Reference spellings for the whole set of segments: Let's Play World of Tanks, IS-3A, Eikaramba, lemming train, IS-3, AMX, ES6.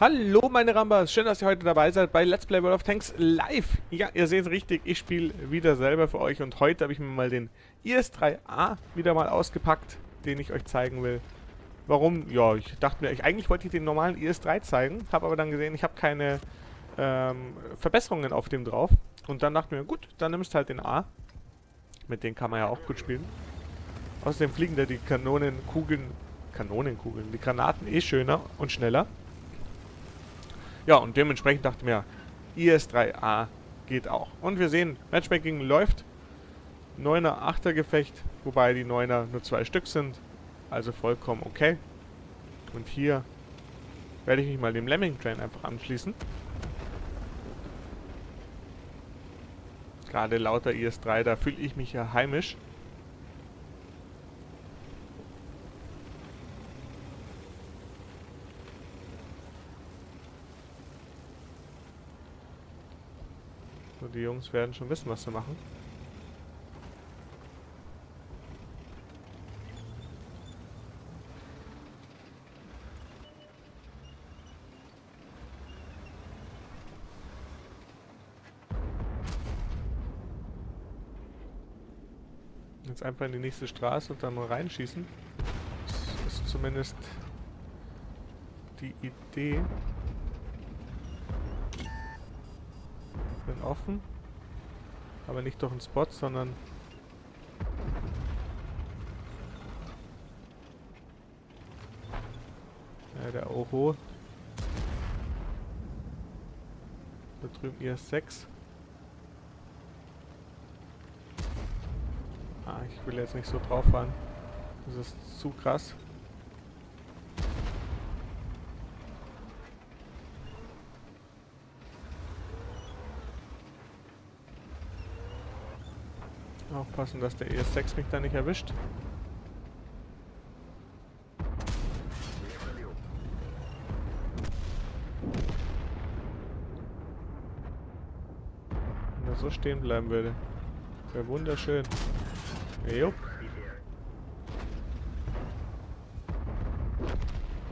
Hallo meine Rambas, schön, dass ihr heute dabei seid bei Let's Play World of Tanks live. Ja, ihr seht es richtig, ich spiele wieder selber für euch und heute habe ich mir mal den IS-3A wieder mal ausgepackt, den ich euch zeigen will. Warum? Ja, ich dachte mir, eigentlich wollte ich den normalen IS-3 zeigen, habe aber dann gesehen, ich habe keine Verbesserungen auf dem drauf. Und dann dachte mir, gut, dann nimmst du halt den A. Mit dem kann man ja auch gut spielen. Außerdem fliegen da die die Granaten eh schöner und schneller. Ja, und dementsprechend dachte ich mir, IS-3A geht auch. Und wir sehen, Matchmaking läuft. 9er, 8er Gefecht, wobei die 9er nur 2 Stück sind. Also vollkommen okay. Und hier werde ich mich mal dem Lemming Train einfach anschließen. Gerade lauter IS-3, da fühle ich mich ja heimisch. Und die Jungs werden schon wissen, was sie machen. Jetzt einfach in die nächste Straße und dann mal reinschießen. Das ist zumindest die Idee. Bin offen, aber nicht durch einen Spot, sondern ja, der Oho. Da drüben ES6. Ich will jetzt nicht so drauf fahren. Das ist zu krass. Aufpassen, dass der ES6 mich da nicht erwischt. Wenn er so stehen bleiben würde. Wäre wunderschön. Jupp.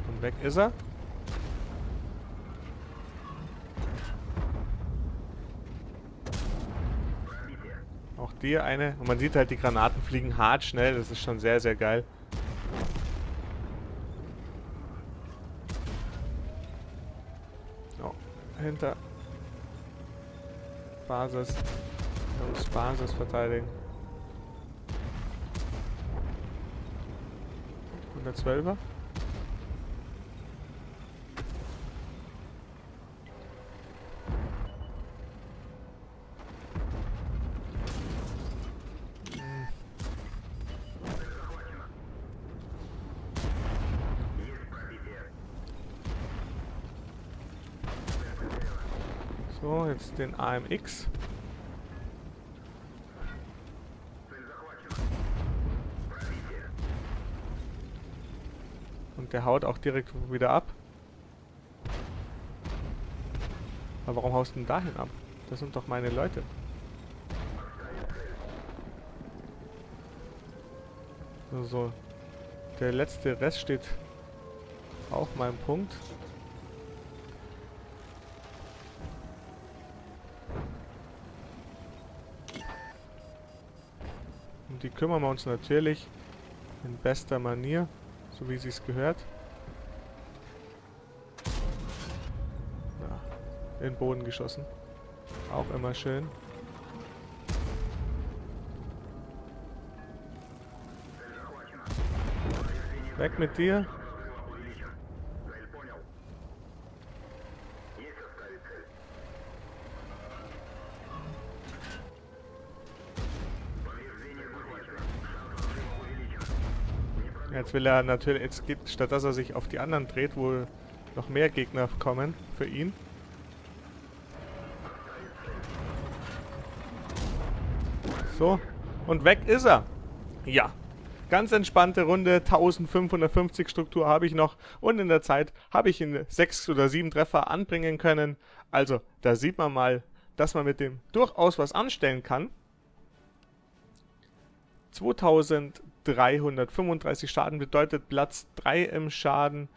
Und weg ist er. Auch die eine. Und man sieht halt, die Granaten fliegen hart schnell. Das ist schon sehr, sehr geil. Oh, hinter. Basis. Jungs, Basis verteidigen. 112er. So, jetzt den AMX. Der haut auch direkt wieder ab. Aber warum haust du denn dahin ab? Das sind doch meine Leute. So, der letzte Rest steht auf meinem Punkt. Und die kümmern wir uns natürlich in bester Manier. So wie sie es gehört. Na, in den Boden geschossen. Auch immer schön. Weg mit dir. Jetzt will er natürlich, jetzt geht, statt dass er sich auf die anderen dreht, wo noch mehr Gegner kommen für ihn. So, und weg ist er. Ja, ganz entspannte Runde, 1550 Struktur habe ich noch und in der Zeit habe ich ihn 6 oder 7 Treffer anbringen können. Also, da sieht man mal, dass man mit dem durchaus was anstellen kann. 2335 Schaden bedeutet Platz 3 im Schaden.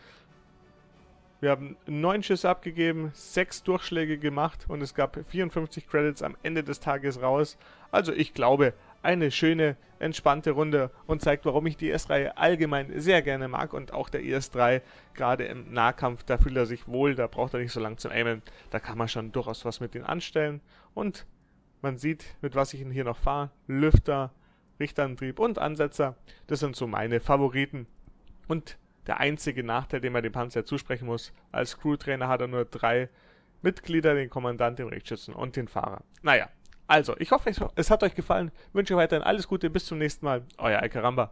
Wir haben 9 Schüsse abgegeben, 6 Durchschläge gemacht und es gab 54 Credits am Ende des Tages raus. Also ich glaube, eine schöne, entspannte Runde und zeigt, warum ich die IS-3 allgemein sehr gerne mag und auch der IS-3 gerade im Nahkampf, da fühlt er sich wohl, da braucht er nicht so lang zum Aimen, da kann man schon durchaus was mit ihm anstellen und man sieht, mit was ich ihn hier noch fahre, Lüfter, Richterantrieb und Ansetzer, das sind so meine Favoriten und der einzige Nachteil, den man dem Panzer zusprechen muss, als Crewtrainer hat er nur 3 Mitglieder, den Kommandant, den Richtschützen und den Fahrer. Naja. Also, ich hoffe, es hat euch gefallen. Wünsche weiterhin alles Gute. Bis zum nächsten Mal. Euer Eikaramba.